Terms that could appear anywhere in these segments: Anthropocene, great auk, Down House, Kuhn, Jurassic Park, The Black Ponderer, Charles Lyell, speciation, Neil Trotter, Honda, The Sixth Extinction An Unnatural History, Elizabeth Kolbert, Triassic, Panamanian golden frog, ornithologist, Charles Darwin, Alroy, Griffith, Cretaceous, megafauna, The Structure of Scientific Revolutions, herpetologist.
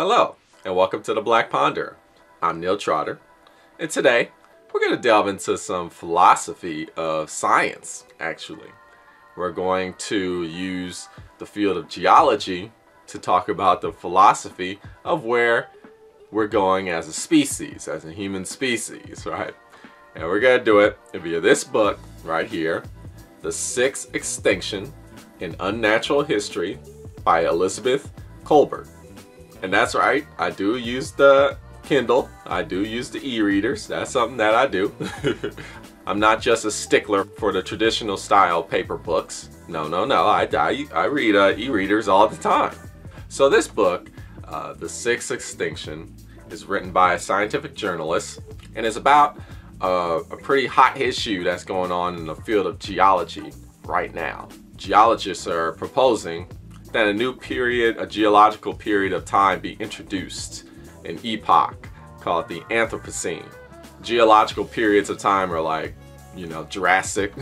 Hello, and welcome to The Black Ponderer. I'm Neil Trotter, and today we're going to delve into some philosophy of science, actually. We're going to use the field of geology to talk about the philosophy of where we're going as a species, as a human species, right? And we're going to do it via this book right here, The Sixth Extinction An Unnatural History by Elizabeth Kolbert. And that's right, I do use the Kindle, I do use the e-readers, that's something that I do. I'm not just a stickler for the traditional style paper books. No, no, no, I read e-readers all the time. So this book, The Sixth Extinction, is written by a scientific journalist and is about a pretty hot issue that's going on in the field of geology right now. Geologists are proposing that a new period, a geological period of time, be introduced, an epoch called the Anthropocene. Geological periods of time are like, you know, Jurassic,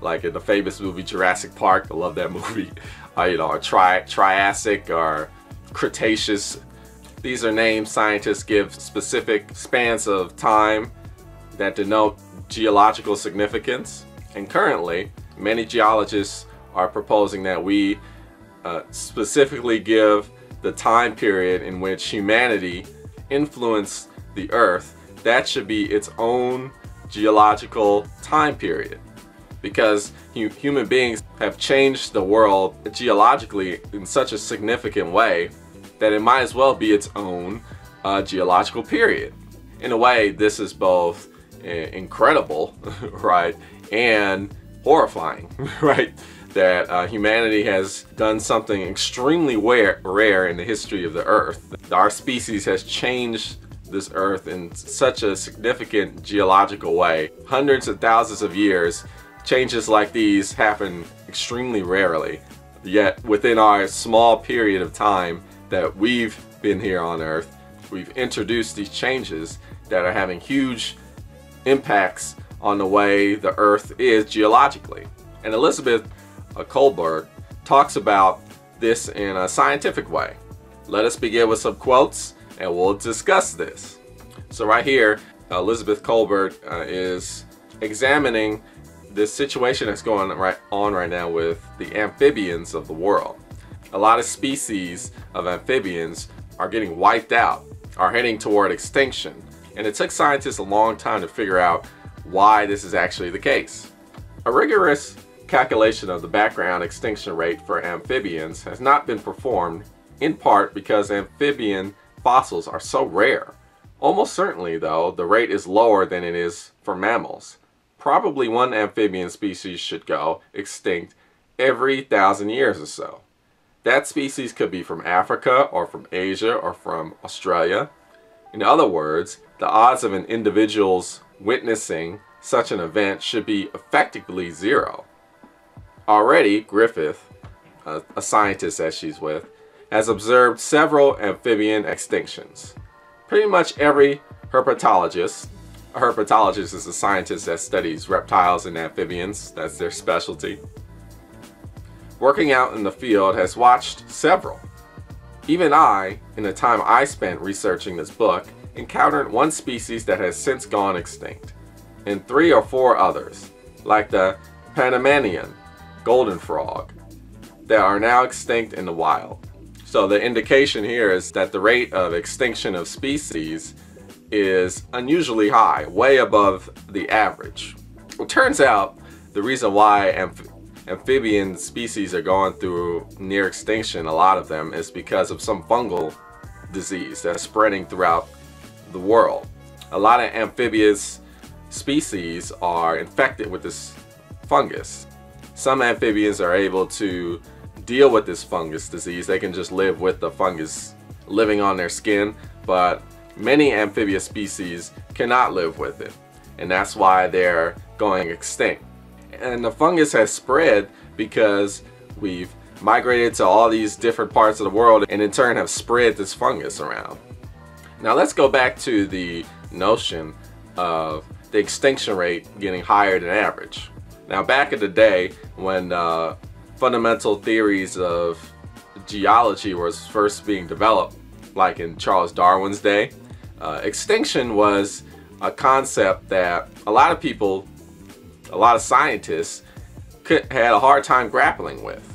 like in the famous movie Jurassic Park, I love that movie, you know, or Triassic or Cretaceous. These are names scientists give specific spans of time that denote geological significance, and currently many geologists are proposing that we specifically give the time period in which humanity influenced the Earth, that should be its own geological time period, because human beings have changed the world geologically in such a significant way that it might as well be its own geological period. In a way, this is both incredible, right, and horrifying, right? That humanity has done something extremely rare in the history of the Earth. Our species has changed this Earth in such a significant geological way. Hundreds of thousands of years, changes like these happen extremely rarely. Yet within our small period of time that we've been here on Earth, we've introduced these changes that are having huge impacts on the way the Earth is geologically. And Elizabeth Kolbert talks about this in a scientific way. Let us begin with some quotes and we'll discuss this. So right here, Elizabeth Kolbert is examining this situation that's going on right now with the amphibians of the world. A lot of species of amphibians are getting wiped out, are heading toward extinction. And it took scientists a long time to figure out why this is actually the case. A rigorous calculation of the background extinction rate for amphibians has not been performed, in part because amphibian fossils are so rare. Almost certainly, though, the rate is lower than it is for mammals. Probably one amphibian species should go extinct every 1,000 years or so. That species could be from Africa or from Asia or from Australia. In other words, the odds of an individual's witnessing such an event should be effectively zero. Already, Griffith, a scientist that she's with, has observed several amphibian extinctions. Pretty much every herpetologist — a herpetologist is a scientist that studies reptiles and amphibians, that's their specialty — working out in the field has watched several. Even I, in the time I spent researching this book, encountered one species that has since gone extinct, and 3 or 4 others, like the Panamanian golden frog, that are now extinct in the wild. So the indication here is that the rate of extinction of species is unusually high, way above the average. It turns out the reason why amphibian species are going through near extinction, a lot of them, is because of some fungal disease that's spreading throughout the world. A lot of amphibious species are infected with this fungus. Some amphibians are able to deal with this fungus disease. They can just live with the fungus living on their skin, but many amphibious species cannot live with it, and that's why they're going extinct. And the fungus has spread because we've migrated to all these different parts of the world and in turn have spread this fungus around. Now let's go back to the notion of the extinction rate getting higher than average. Now back in the day, when fundamental theories of geology was first being developed, like in Charles Darwin's day. Extinction was a concept that a lot of people, a lot of scientists, had a hard time grappling with.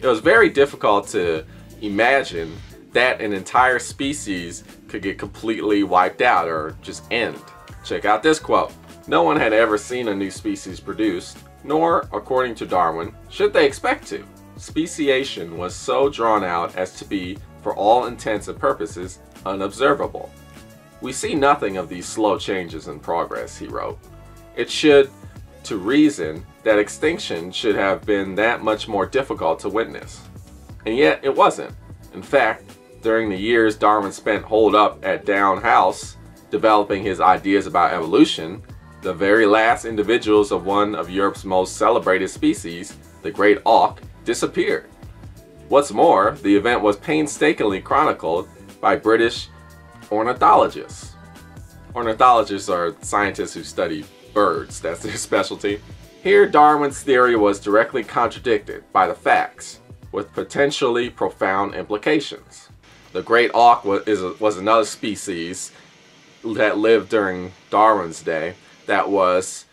It was very difficult to imagine that an entire species could get completely wiped out or just end. Check out this quote. "No one had ever seen a new species produced, nor, according to Darwin, should they expect to. Speciation was so drawn out as to be, for all intents and purposes, unobservable. We see nothing of these slow changes in progress," he wrote. It should, to reason, that extinction should have been that much more difficult to witness. And yet it wasn't. In fact, during the years Darwin spent holed up at Down House developing his ideas about evolution, the very last individuals of one of Europe's most celebrated species, the great auk, disappeared. What's more, the event was painstakingly chronicled by British ornithologists. Ornithologists are scientists who study birds, that's their specialty. Here, Darwin's theory was directly contradicted by the facts, with potentially profound implications. The great auk was another species that lived during Darwin's day that was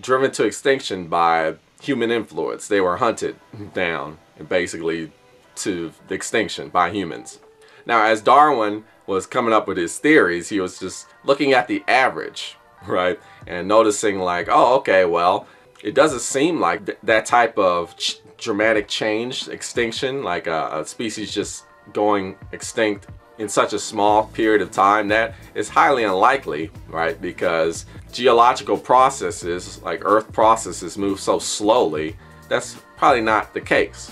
driven to extinction by human influence. They were hunted down and basically to extinction by humans. Now, as Darwin was coming up with his theories, he was just looking at the average, right? And noticing like, oh, okay, well, it doesn't seem like that type of dramatic change, extinction, like a species just going extinct in such a small period of time, that is highly unlikely, right? Because geological processes, like earth processes, move so slowly. That's probably not the case.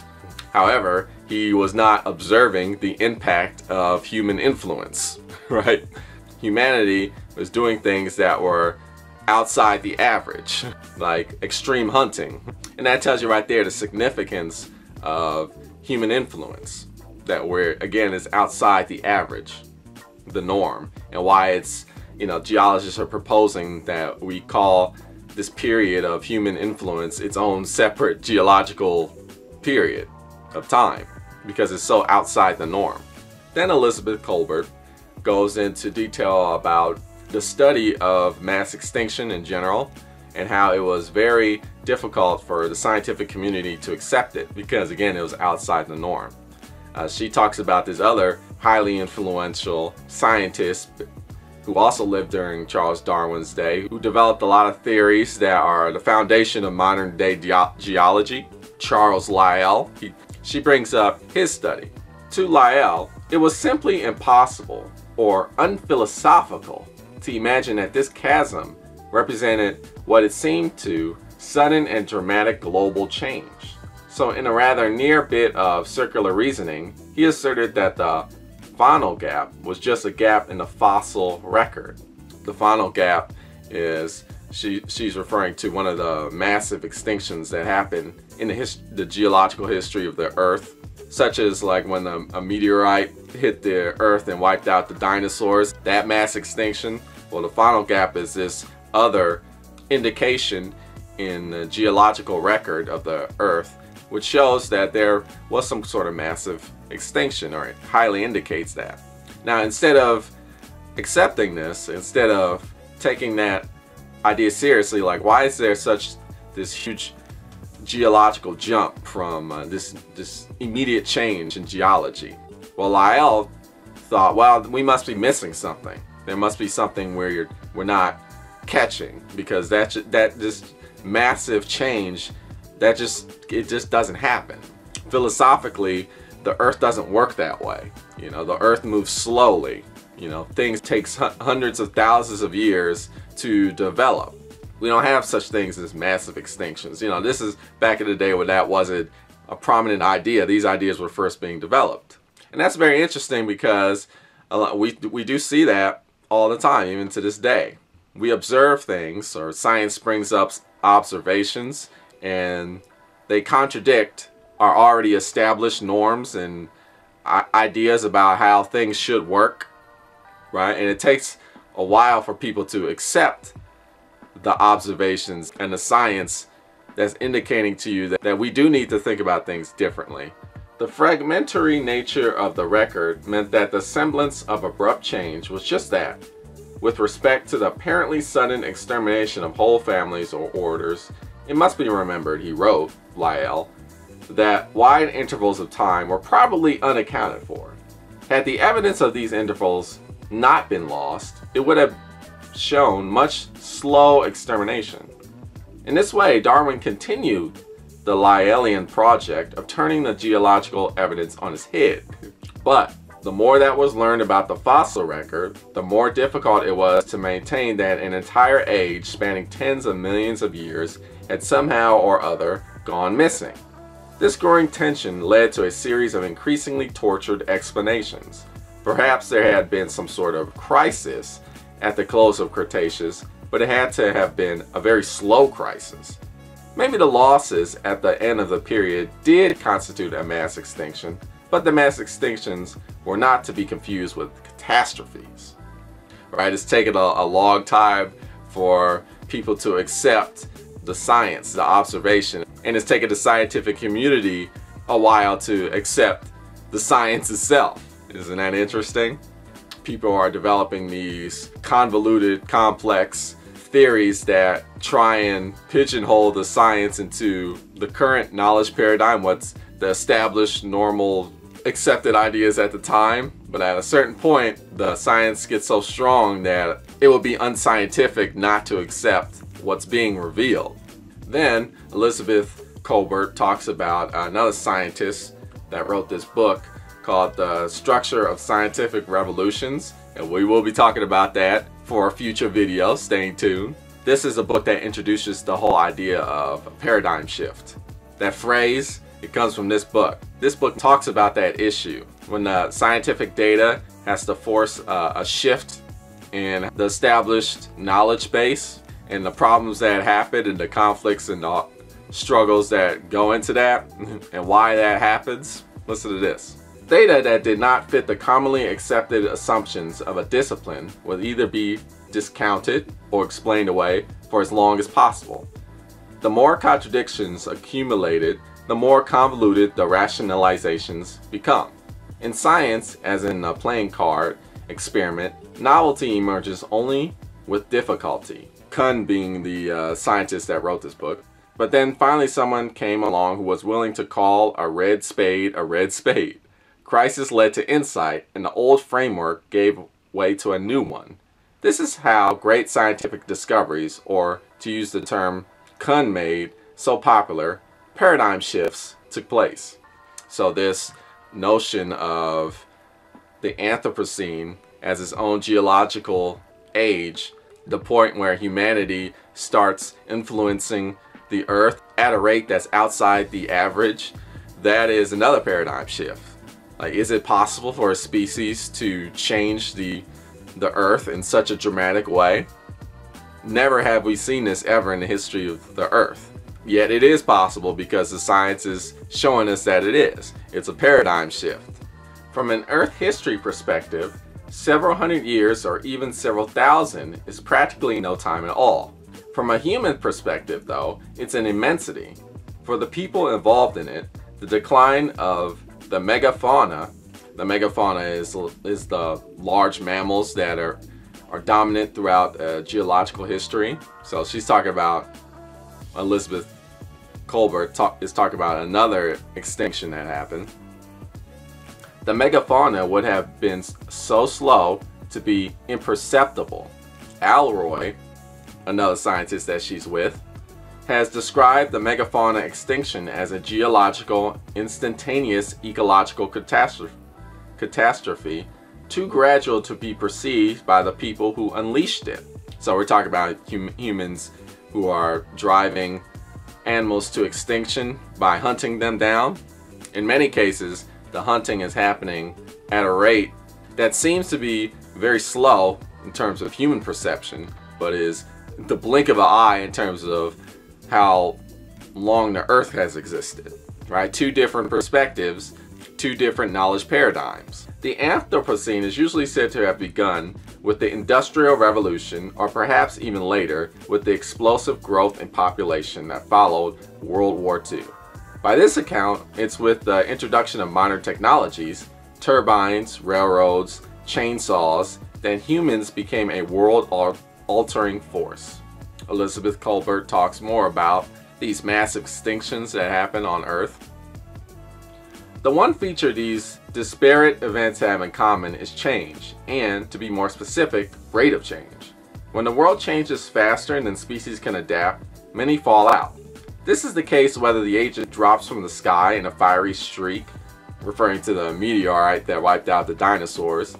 However, he was not observing the impact of human influence, right? Humanity was doing things that were outside the average, like extreme hunting. And that tells you right there the significance of human influence, that we're, again, is outside the average, the norm, and why it's, you know, geologists are proposing that we call this period of human influence its own separate geological period of time, because it's so outside the norm. Then Elizabeth Kolbert goes into detail about the study of mass extinction in general and how it was very difficult for the scientific community to accept it because, again, it was outside the norm. She talks about this other highly influential scientist who also lived during Charles Darwin's day, who developed a lot of theories that are the foundation of modern day geology, Charles Lyell. She brings up his study. To Lyell, it was simply impossible or unphilosophical to imagine that this chasm represented what it seemed to sudden and dramatic global change. So in a rather near bit of circular reasoning, he asserted that the faunal gap was just a gap in the fossil record. The faunal gap is, she's referring to one of the massive extinctions that happened in the geological history of the Earth, such as like when a meteorite hit the Earth and wiped out the dinosaurs, that mass extinction. Well, the faunal gap is this other indication in the geological record of the Earth, which shows that there was some sort of massive extinction, or it highly indicates that. Now, instead of accepting this, instead of taking that idea seriously, like why is there such this huge geological jump from this immediate change in geology? Well, Lyell thought, well, we must be missing something. There must be something where we're not catching, because that this massive change, that it just doesn't happen. Philosophically, the Earth doesn't work that way. You know, the Earth moves slowly. You know, things takes hundreds of thousands of years to develop. We don't have such things as massive extinctions. You know, this is back in the day when that wasn't a prominent idea. These ideas were first being developed. And that's very interesting, because we do see that all the time, even to this day. We observe things, or science brings up observations, and they contradict our already established norms and ideas about how things should work, right? And it takes a while for people to accept the observations and the science that's indicating to you that we do need to think about things differently. The fragmentary nature of the record meant that the semblance of abrupt change was just that, with respect to the apparently sudden extermination of whole families or orders. It must be remembered, he wrote, Lyell, that wide intervals of time were probably unaccounted for. Had the evidence of these intervals not been lost, it would have shown much slow extermination. In this way, Darwin continued the Lyellian project of turning the geological evidence on its head. But the more that was learned about the fossil record, the more difficult it was to maintain that an entire age spanning tens of millions of years had somehow or other gone missing. This growing tension led to a series of increasingly tortured explanations. Perhaps there had been some sort of crisis at the close of Cretaceous, but it had to have been a very slow crisis. Maybe the losses at the end of the period did constitute a mass extinction, but the mass extinctions were not to be confused with catastrophes. Right? It's taken a long time for people to accept the science, the observation, and it's taken the scientific community a while to accept the science itself. Isn't that interesting? People are developing these convoluted, complex theories that try and pigeonhole the science into the current knowledge paradigm, what's the established, normal, accepted ideas at the time. But at a certain point, the science gets so strong that it would be unscientific not to accept what's being revealed. Then Elizabeth Kolbert talks about another scientist that wrote this book called The Structure of Scientific Revolutions, and we will be talking about that for a future video. Stay tuned. This is a book that introduces the whole idea of a paradigm shift. That phrase, it comes from this book. This book talks about that issue when the scientific data has to force a shift in the established knowledge base, and the problems that happen and the conflicts and the struggles that go into that and why that happens. Listen to this. Data that did not fit the commonly accepted assumptions of a discipline would either be discounted or explained away for as long as possible. The more contradictions accumulated, the more convoluted the rationalizations become. In science, as in a playing card experiment, novelty emerges only with difficulty. Kuhn being the scientist that wrote this book. But then finally someone came along who was willing to call a red spade a red spade. Crisis led to insight, and the old framework gave way to a new one. This is how great scientific discoveries, or to use the term Kuhn made so popular, paradigm shifts took place. So this notion of the Anthropocene as its own geological age, the point where humanity starts influencing the earth at a rate that's outside the average, that is another paradigm shift. Like, is it possible for a species to change the earth in such a dramatic way? Never have we seen this ever in the history of the earth. Yet it is possible because the science is showing us that it is. It's a paradigm shift. From an earth history perspective, several hundred years or even several thousand is practically no time at all. From a human perspective, though, it's an immensity. For the people involved in it, the decline of the megafauna. The megafauna is the large mammals that are dominant throughout geological history. So she's talking about, Elizabeth Kolbert is talking about another extinction that happened. The megafauna would have been so slow to be imperceptible. Alroy, another scientist that she's with, has described the megafauna extinction as a geological, instantaneous ecological catastrophe too gradual to be perceived by the people who unleashed it. So we're talking about humans who are driving animals to extinction by hunting them down. In many cases, the hunting is happening at a rate that seems to be very slow in terms of human perception, but is the blink of an eye in terms of how long the earth has existed, right? Two different perspectives, two different knowledge paradigms. The Anthropocene is usually said to have begun with the Industrial Revolution, or perhaps even later, with the explosive growth in population that followed World War II. By this account, it's with the introduction of modern technologies, turbines, railroads, chainsaws, that humans became a world-altering force. Elizabeth Kolbert talks more about these mass extinctions that happen on Earth. The one feature these disparate events have in common is change, and, to be more specific, rate of change. When the world changes faster than species can adapt, many fall out. This is the case whether the agent drops from the sky in a fiery streak, referring to the meteorite that wiped out the dinosaurs,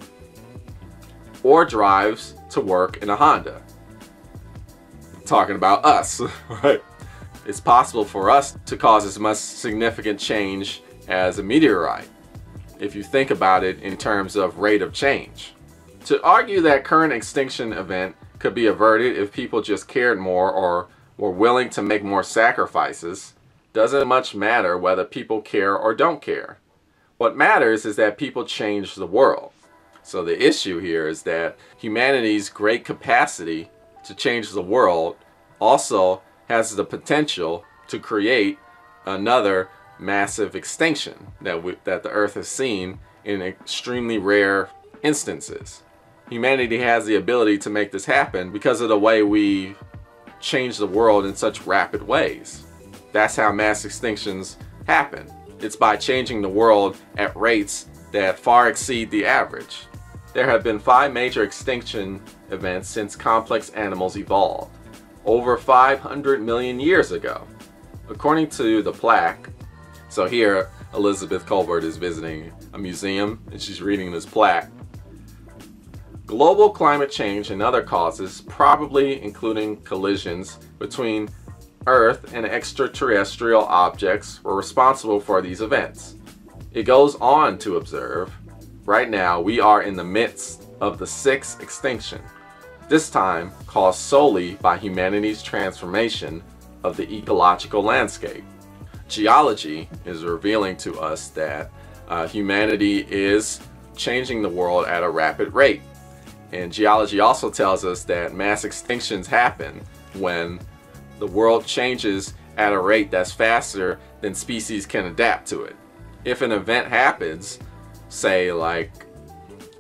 or drives to work in a Honda. Talking about us, right? It's possible for us to cause as much significant change as a meteorite, if you think about it in terms of rate of change. To argue that current extinction event could be averted if people just cared more or were willing to make more sacrifices, doesn't much matter whether people care or don't care. What matters is that people change the world. So the issue here is that humanity's great capacity to change the world also has the potential to create another massive extinction that the Earth has seen in extremely rare instances. Humanity has the ability to make this happen because of the way we change the world in such rapid ways. That's how mass extinctions happen. It's by changing the world at rates that far exceed the average. There have been 5 major extinction events since complex animals evolved, over 500 million years ago. According to the plaque, so here Elizabeth Kolbert is visiting a museum and she's reading this plaque. Global climate change and other causes, probably including collisions between Earth and extraterrestrial objects, were responsible for these events. It goes on to observe, right now we are in the midst of the 6th extinction, this time caused solely by humanity's transformation of the ecological landscape. Geology is revealing to us that humanity is changing the world at a rapid rate. And geology also tells us that mass extinctions happen when the world changes at a rate that's faster than species can adapt to it. If an event happens, say like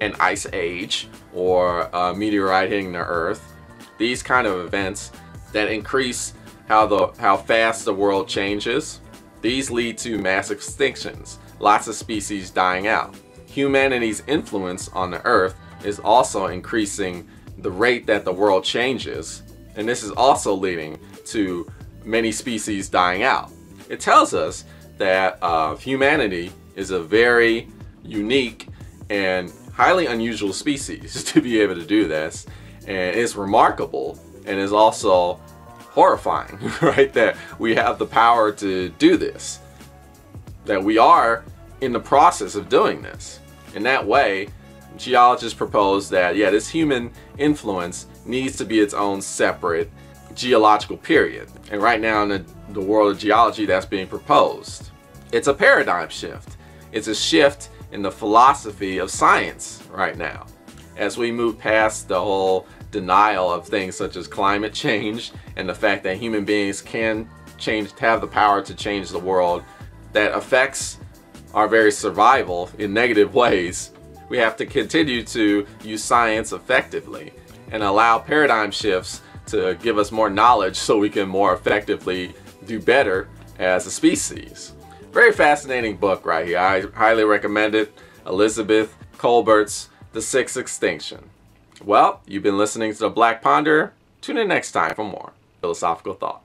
an ice age or a meteorite hitting the Earth, these kind of events that increase how fast the world changes, these lead to mass extinctions, lots of species dying out. Humanity's influence on the Earth is also increasing the rate that the world changes, and this is also leading to many species dying out. It tells us that humanity is a very unique and highly unusual species to be able to do this, and it's remarkable and is also horrifying, right, that we have the power to do this, that we are in the process of doing this. In that way, geologists propose that, yeah, this human influence needs to be its own separate geological period. And right now in the world of geology, that's being proposed. It's a paradigm shift. It's a shift in the philosophy of science right now. As we move past the whole denial of things such as climate change and the fact that human beings can change, have the power to change the world that affects our very survival in negative ways, we have to continue to use science effectively and allow paradigm shifts to give us more knowledge so we can more effectively do better as a species. Very fascinating book right here. I highly recommend it. Elizabeth Kolbert's The Sixth Extinction. Well, you've been listening to The Black Ponderer. Tune in next time for more philosophical thought.